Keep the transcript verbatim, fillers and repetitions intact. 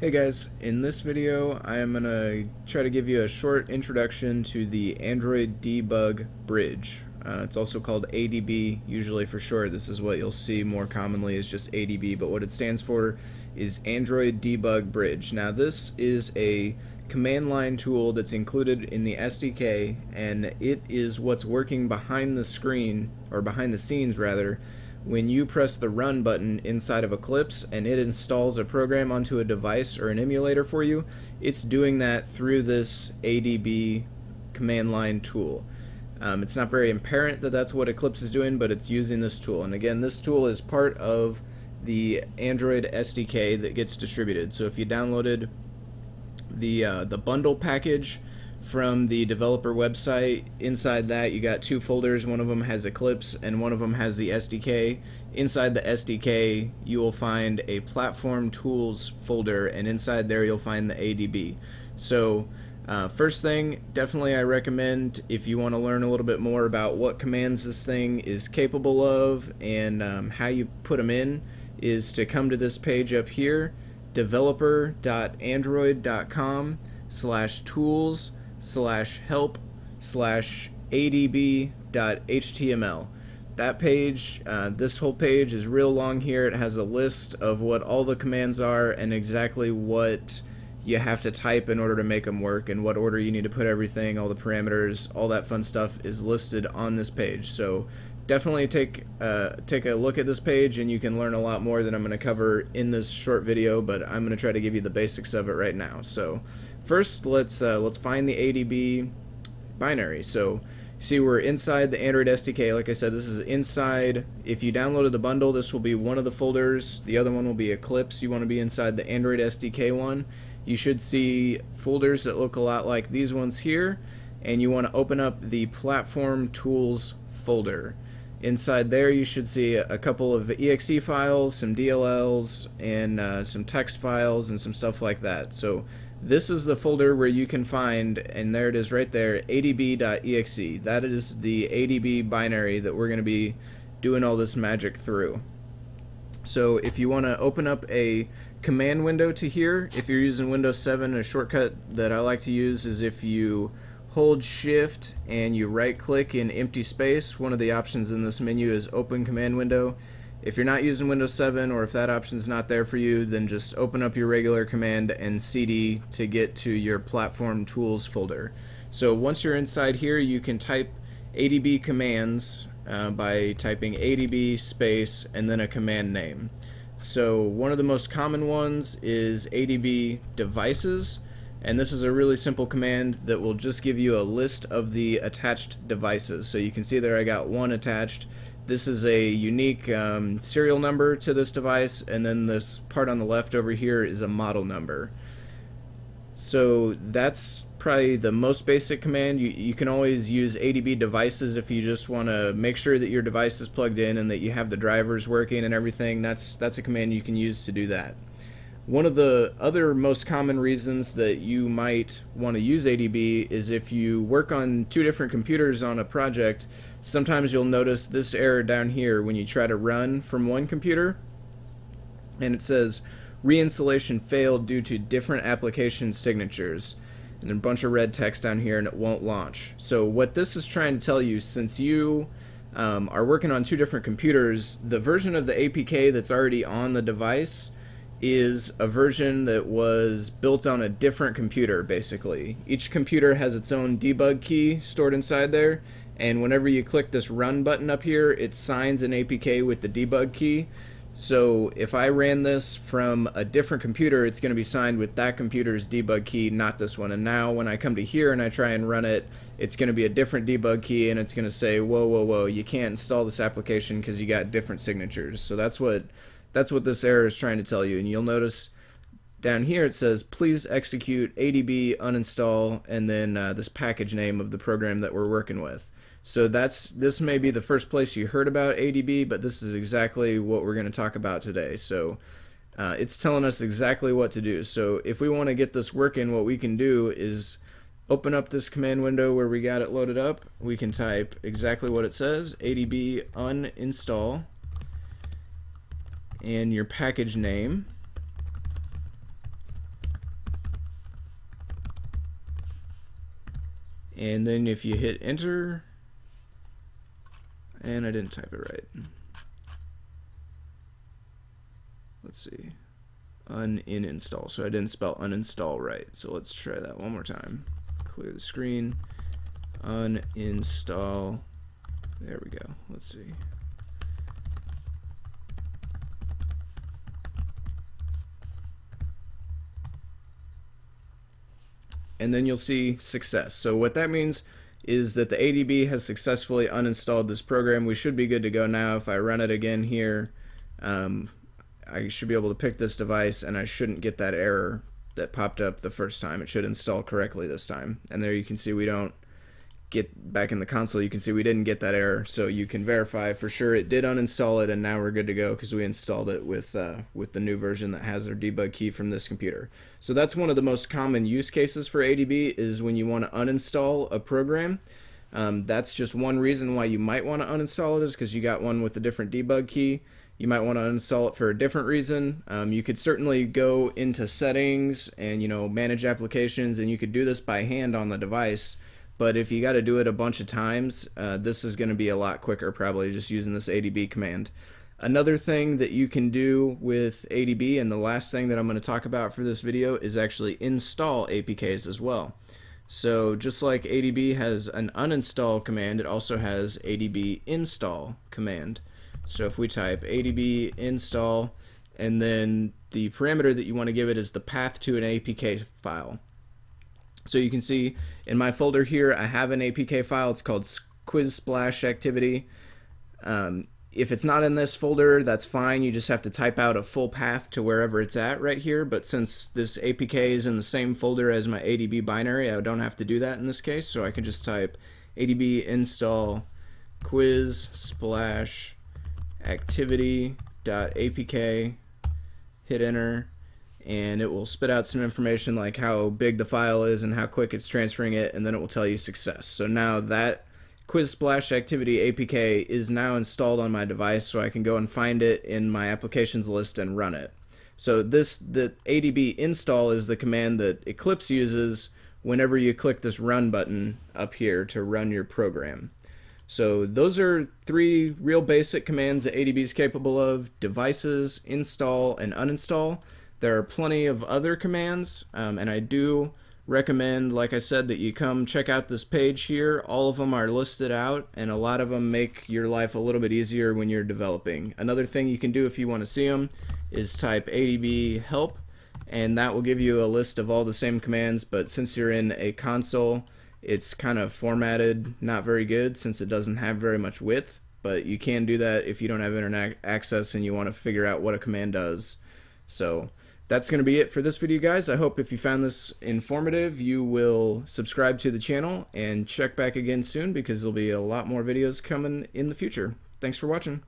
Hey guys, in this video I am going to try to give you a short introduction to the Android Debug Bridge. Uh, it's also called A D B usually for short. This is what you'll see more commonly is just A D B, but what it stands for is Android Debug Bridge. Now this is a command line tool that's included in the S D K, and it is what's working behind the screen, or behind the scenes rather, when you press the run button inside of Eclipse and it installs a program onto a device or an emulator for you. It's doing that through this A D B command line tool. Um, it's not very apparent that that's what Eclipse is doing, but it's using this tool. And again, this tool is part of the Android S D K that gets distributed. So if you downloaded the, uh, the bundle package from the developer website, inside that you got two folders. One of them has Eclipse and one of them has the S D K. Inside the S D K you will find a Platform Tools folder, and inside there you'll find the A D B. So uh, first thing, definitely I recommend, if you want to learn a little bit more about what commands this thing is capable of and um, how you put them in, is to come to this page up here, developer.android.com slash tools slash help slash adb.html. That page, uh, this whole page is real long here. It has a list of what all the commands are and exactly what you have to type in order to make them work, and what order you need to put everything, all the parameters, all that fun stuff is listed on this page. So definitely take, uh, take a look at this page, and you can learn a lot more than I'm going to cover in this short video, but I'm going to try to give you the basics of it right now. So first, let's uh, let's find the A D B binary. So see, we're inside the Android S D K. Like I said, this is inside. If you downloaded the bundle, this will be one of the folders. The other one will be Eclipse. You want to be inside the Android S D K one. You should see folders that look a lot like these ones here, and you want to open up the Platform Tools folder. Inside there you should see a couple of E X E files, some D L Ls, and uh, some text files and some stuff like that. So this is the folder where you can find, and there it is right there, A D B dot E X E. That is the A D B binary that we're going to be doing all this magic through. So if you want to open up a command window to here, if you're using Windows seven, a shortcut that I like to use is if you hold shift and you right click in empty space, one of the options in this menu is open command window. If you're not using Windows seven, or if that option's not there for you, then just open up your regular command and C D to get to your Platform Tools folder. So once you're inside here, you can type A D B commands uh, by typing A D B space and then a command name. So one of the most common ones is A D B devices. And this is a really simple command that will just give you a list of the attached devices. So you can see there I got one attached. This is a unique um, serial number to this device, and then this part on the left over here is a model number. So that's probably the most basic command. You, you can always use A D B devices if you just want to make sure that your device is plugged in and that you have the drivers working and everything. That's, that's a command you can use to do that. One of the other most common reasons that you might want to use A D B is if you work on two different computers on a project. Sometimes you'll notice this error down here when you try to run from one computer, and it says reinstallation failed due to different application signatures, and a bunch of red text down here, and it won't launch. So what this is trying to tell you, since you um, are working on two different computers, the version of the A P K that's already on the device is a version that was built on a different computer, basically. Each computer has its own debug key stored inside there, and whenever you click this run button up here, it signs an A P K with the debug key. So if I ran this from a different computer, it's going to be signed with that computer's debug key, not this one. And now when I come to here and I try and run it, it's going to be a different debug key, and it's going to say, whoa, whoa, whoa, you can't install this application because you got different signatures. So that's what That's what this error is trying to tell you. And you'll notice down here it says, please execute A D B uninstall, and then uh, this package name of the program that we're working with. So that's this may be the first place you heard about A D B, but this is exactly what we're going to talk about today. So uh, it's telling us exactly what to do. So if we want to get this working, what we can do is open up this command window where we got it loaded up. We can type exactly what it says, A D B uninstall, and your package name, and then if you hit enter, and I didn't type it right. Let's see, uninstall. So I didn't spell uninstall right. So let's try that one more time. Clear the screen. Uninstall. There we go. Let's see. And then you'll see success. So what that means is that the A D B has successfully uninstalled this program. We should be good to go now. If I run it again here, um, I should be able to pick this device and I shouldn't get that error that popped up the first time. It should install correctly this time. And there you can see we don't get back in the console. You can see we didn't get that error, so you can verify for sure it did uninstall it, and now we're good to go because we installed it with uh, with the new version that has our debug key from this computer. So that's one of the most common use cases for A D B, is when you want to uninstall a program. Um, that's just one reason why you might want to uninstall it, is because you got one with a different debug key. You might want to uninstall it for a different reason. Um, you could certainly go into settings and, you know, manage applications, and you could do this by hand on the device. But if you got to do it a bunch of times, uh, this is going to be a lot quicker, probably, just using this A D B command. Another thing that you can do with A D B, and the last thing that I'm going to talk about for this video, is actually install A P Ks as well. So just like A D B has an uninstall command, it also has A D B install command. So if we type A D B install, and then the parameter that you want to give it is the path to an A P K file. So you can see in my folder here, I have an A P K file. It's called Quiz Splash Activity. Um, if it's not in this folder, that's fine. You just have to type out a full path to wherever it's at right here. But since this A P K is in the same folder as my A D B binary, I don't have to do that in this case. So I can just type A D B install Quiz Splash Activity.apk, hit enter, and it will spit out some information like how big the file is and how quick it's transferring it, and then it will tell you success. So now that Quiz Splash Activity A P K is now installed on my device, so I can go and find it in my applications list and run it. So this, the A D B install, is the command that Eclipse uses whenever you click this run button up here to run your program. So those are three real basic commands that A D B is capable of: devices, install, and uninstall. There are plenty of other commands, um, and I do recommend, like I said, that you come check out this page here. All of them are listed out, and a lot of them make your life a little bit easier when you're developing. Another thing you can do if you want to see them is type A D B help, and that will give you a list of all the same commands, but since you're in a console, it's kind of formatted not very good since it doesn't have very much width, but you can do that if you don't have internet access and you want to figure out what a command does. So that's going to be it for this video, guys. I hope if you found this informative, you will subscribe to the channel and check back again soon, because there'll be a lot more videos coming in the future. Thanks for watching.